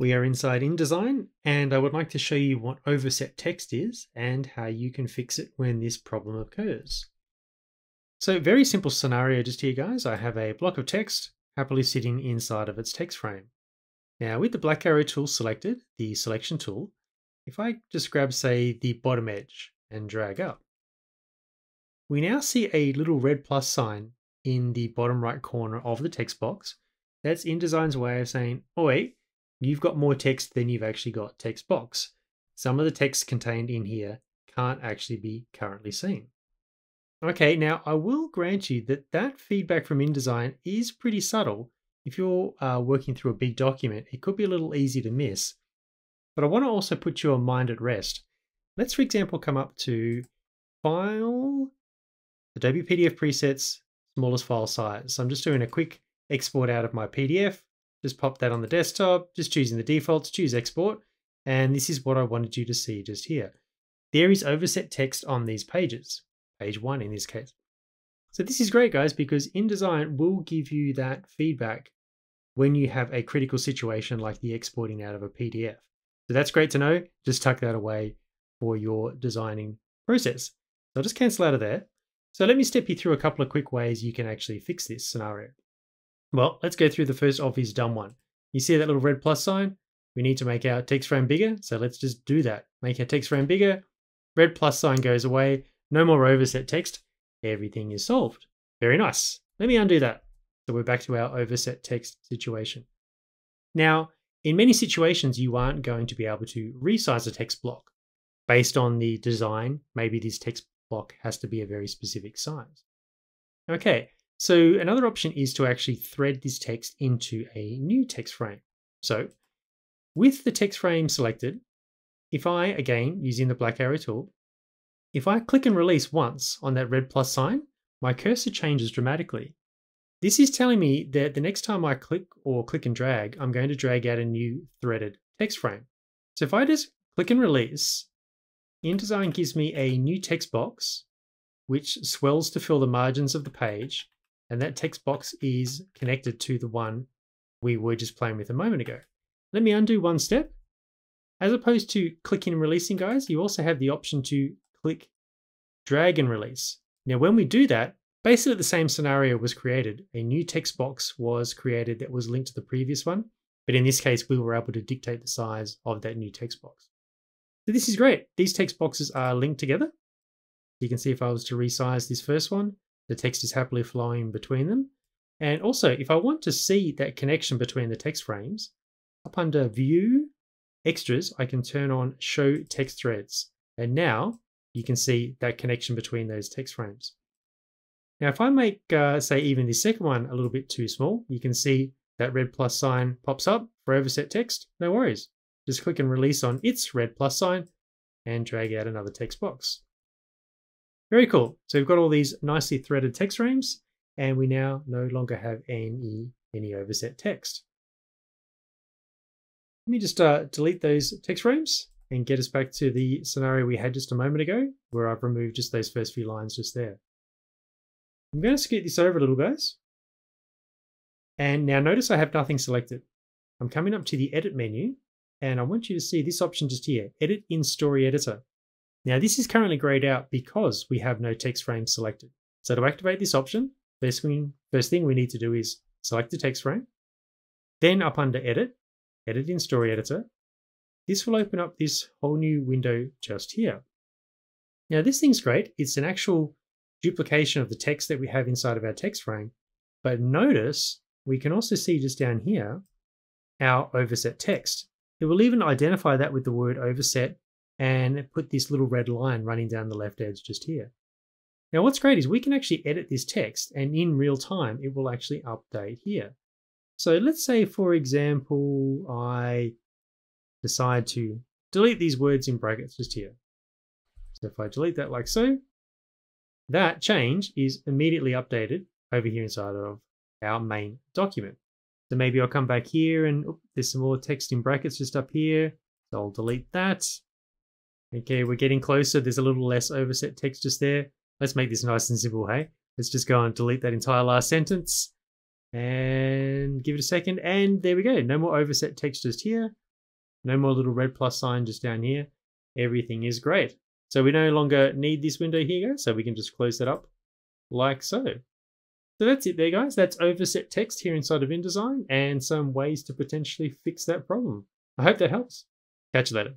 We are inside InDesign, and I would like to show you what overset text is and how you can fix it when this problem occurs. So very simple scenario just here, guys. I have a block of text happily sitting inside of its text frame. Now with the black arrow tool selected, the selection tool, if I just grab, say, the bottom edge and drag up, we now see a little red plus sign in the bottom right corner of the text box. That's InDesign's way of saying, oh wait, you've got more text than you've actually got text box. Some of the text contained in here can't actually be currently seen. Okay, now I will grant you that that feedback from InDesign is pretty subtle. If you're working through a big document, it could be a little easy to miss. But I want to also put your mind at rest. Let's, for example, come up to File, Adobe PDF Presets, Smallest File Size. So I'm just doing a quick export out of my PDF. Just pop that on the desktop, just choosing the defaults, choose export, and this is what I wanted you to see just here. There is overset text on these pages, page 1 in this case. So this is great, guys, because InDesign will give you that feedback when you have a critical situation like the exporting out of a PDF. So that's great to know. Just tuck that away for your designing process. So I'll just cancel out of there. So let me step you through a couple of quick ways you can actually fix this scenario. Well, let's go through the first obvious dumb one. You see that little red plus sign? We need to make our text frame bigger, so let's just do that. Make our text frame bigger, red plus sign goes away, no more overset text, everything is solved. Very nice. Let me undo that. So we're back to our overset text situation. Now, in many situations, you aren't going to be able to resize a text block. Based on the design, maybe this text block has to be a very specific size. Okay. So another option is to actually thread this text into a new text frame. So with the text frame selected, if I, again, using the black arrow tool, if I click and release once on that red plus sign, my cursor changes dramatically. This is telling me that the next time I click or click and drag, I'm going to drag out a new threaded text frame. So if I just click and release, InDesign gives me a new text box, which swells to fill the margins of the page. And that text box is connected to the one we were just playing with a moment ago. Let me undo one step. As opposed to clicking and releasing, guys, you also have the option to click, drag and release. Now, when we do that, basically the same scenario was created. A new text box was created that was linked to the previous one. But in this case, we were able to dictate the size of that new text box. So this is great. These text boxes are linked together. You can see if I was to resize this first one, the text is happily flowing between them. And also, if I want to see that connection between the text frames, up under View, Extras, I can turn on Show Text Threads. And now you can see that connection between those text frames. Now, if I make, say, even this second one a little bit too small, you can see that red plus sign pops up for overset text. No worries. Just click and release on its red plus sign and drag out another text box. Very cool. So we've got all these nicely threaded text frames, and we now no longer have any overset text. Let me just delete those text frames and get us back to the scenario we had just a moment ago, where I've removed just those first few lines just there. I'm going to scoot this over a little, guys. And now notice I have nothing selected. I'm coming up to the Edit menu, and I want you to see this option just here, Edit in Story Editor. Now this is currently grayed out because we have no text frame selected. So to activate this option, first thing we need to do is select the text frame. Then up under Edit, Edit in Story Editor. This will open up this whole new window just here. Now this thing's great. It's an actual duplication of the text that we have inside of our text frame. But notice we can also see just down here our overset text. It will even identify that with the word overset and put this little red line running down the left edge just here. Now what's great is we can actually edit this text, and in real time it will actually update here. So let's say, for example, I decide to delete these words in brackets just here. So if I delete that like so, that change is immediately updated over here inside of our main document. So maybe I'll come back here and there's some more text in brackets just up here. So I'll delete that. Okay, we're getting closer. There's a little less overset text just there. Let's make this nice and simple, hey? Let's just go and delete that entire last sentence and give it a second. And there we go. No more overset text just here. No more little red plus sign just down here. Everything is great. So we no longer need this window here, so we can just close that up like so. So that's it there, guys. That's overset text here inside of InDesign and some ways to potentially fix that problem. I hope that helps. Catch you later.